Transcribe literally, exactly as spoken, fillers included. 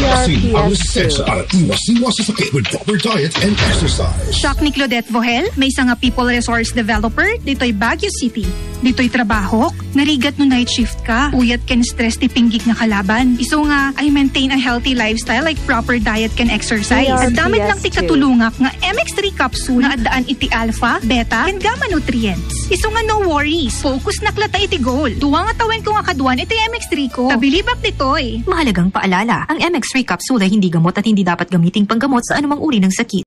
Aliasin ang lisensya at iwasiwas sa sakit with proper diet and exercise. Siya ni Claudette Vohel, may isang people resource developer dito'y Baguio City. Dito'y trabahok, narigat no night shift ka, uyat ken stress ti pinggik nga kalaban. Iso nga, I maintain a healthy lifestyle like proper diet ken exercise. At damit lang ti katulungak nga M X three Capsule na addaan iti alpha, beta, ken gamma nutrients. Iso nga no worries, focus naklata iti goal. Duwa nga tawen ko nga kaduan iti M X three ko. Tabilibak ditoy. Mahalagang paalala, ang M X three Capsule ay hindi gamot at hindi dapat gamiting panggamot sa anumang uri ng sakit.